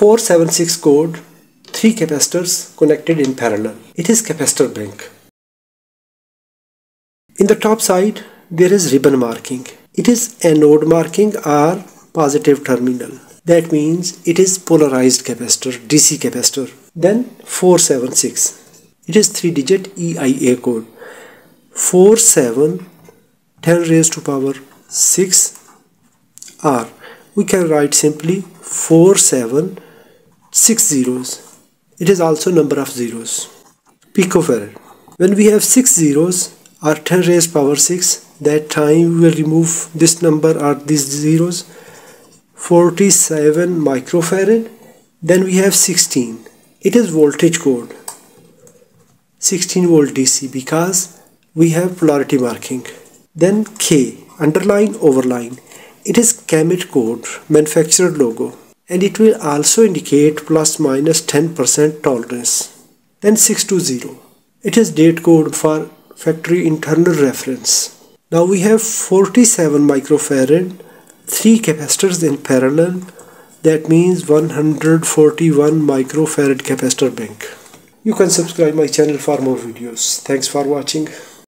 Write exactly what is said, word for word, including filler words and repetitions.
four seven six cord, three capacitors connected in parallel. It is capacitor bank. In the top side, there is ribbon marking. It is anode marking or positive terminal. That means it is polarized capacitor, D C capacitor. Then four seven six. It is three digit E I A code. forty-seven ten raised to power six R. We can write simply four seven six zeros. It is also number of zeros. Picofarad. When we have six zeros or ten raised power six, that time we will remove this number or these zeros. forty-seven microfarad. Then we have sixteen. It is voltage code. sixteen volt D C because we have polarity marking. Then K, underline, overline. It is Kemet code, manufactured logo, and it will also indicate plus minus ten percent tolerance. Then six two zero. It is date code for factory internal reference. Now we have forty-seven microfarad, three capacitors in parallel. That means one hundred forty-one microfarad capacitor bank. You can subscribe my channel for more videos. Thanks for watching.